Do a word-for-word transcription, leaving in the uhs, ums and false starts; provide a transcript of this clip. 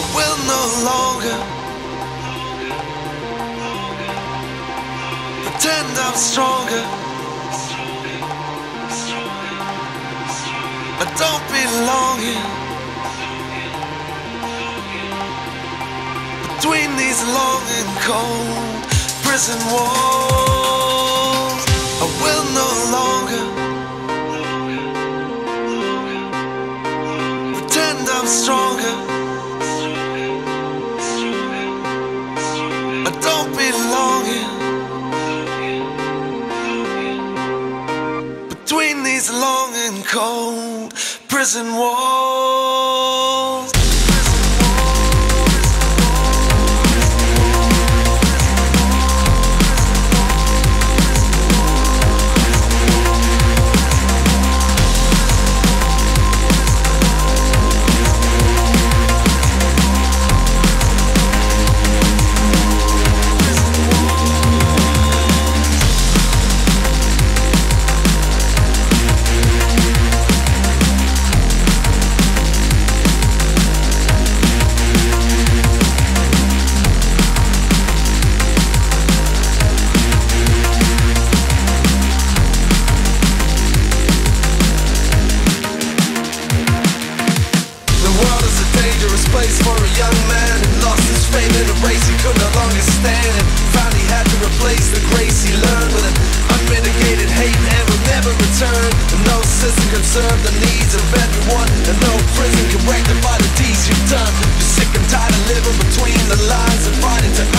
I will no longer pretend I'm stronger. I don't belong here between these long and cold prison walls. I will no longer pretend I'm stronger. I don't belong here between these long and cold prison walls. Serve the needs of everyone, and no prison can rectify the deeds you've done. You're sick and tired of living between the lines and fighting to